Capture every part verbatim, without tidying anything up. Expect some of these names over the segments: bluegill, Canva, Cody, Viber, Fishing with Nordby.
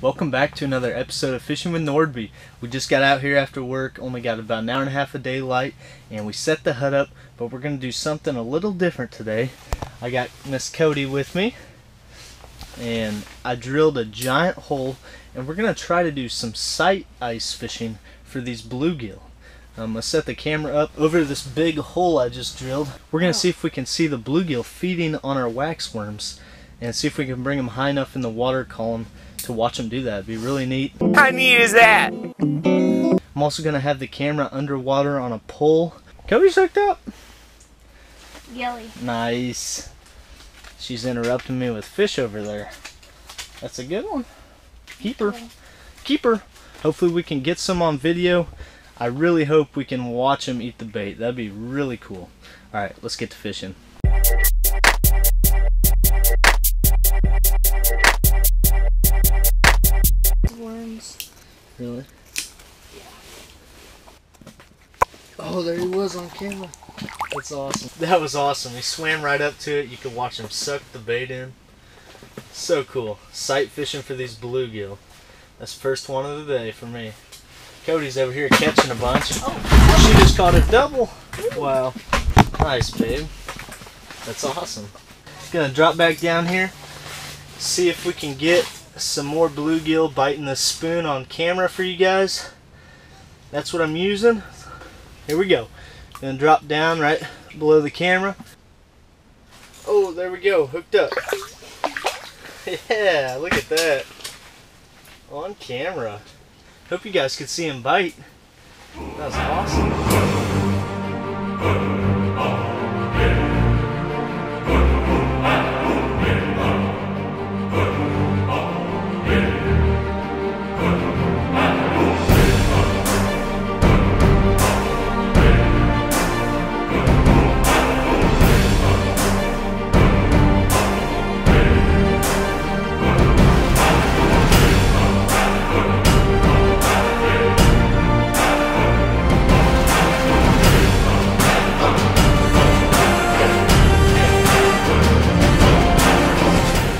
Welcome back to another episode of Fishing with Nordby. We just got out here after work, only got about an hour and a half of daylight, and we set the hut up, but we're going to do something a little different today. I got Miss Cody with me, and I drilled a giant hole, and we're going to try to do some sight ice fishing for these bluegill. I'm going to set the camera up over this big hole I just drilled. We're going to see if we can see the bluegill feeding on our waxworms and see if we can bring them high enough in the water column to watch them do that. It'd be really neat. How neat is that? I'm also going to have the camera underwater on a pole. Cody's hooked up. Yelly. Nice. She's interrupting me with fish over there. That's a good one. Keeper. Keeper. Hopefully we can get some on video. I really hope we can watch them eat the bait. That'd be really cool. All right, let's get to fishing. Worms. Really? Yeah. Oh, there he was on camera. That's awesome. That was awesome. He swam right up to it. You could watch him suck the bait in. So cool. Sight fishing for these bluegill. That's the first one of the day for me. Cody's over here catching a bunch. Oh. She just caught a double. Ooh. Wow. Nice, babe. That's awesome. Gonna drop back down here, see if we can get some more bluegill biting the spoon on camera for you guys. That's what I'm using. Here we go. Gonna drop down right below the camera. Oh, there we go. Hooked up. Yeah, look at that. On camera. Hope you guys could see him bite. That was awesome.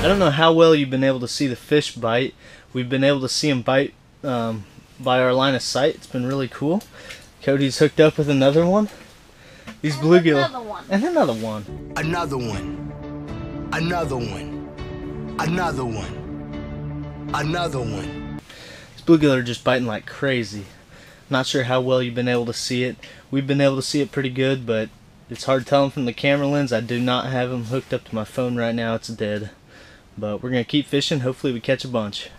I don't know how well you've been able to see the fish bite. We've been able to see them bite um, by our line of sight. It's been really cool. Cody's hooked up with another one. These bluegill. Another one. And another one. Another one. Another one. Another one. Another one. These bluegill are just biting like crazy. Not sure how well you've been able to see it. We've been able to see it pretty good, but it's hard telling from the camera lens. I do not have them hooked up to my phone right now. It's dead. But we're going to keep fishing. Hopefully we catch a bunch.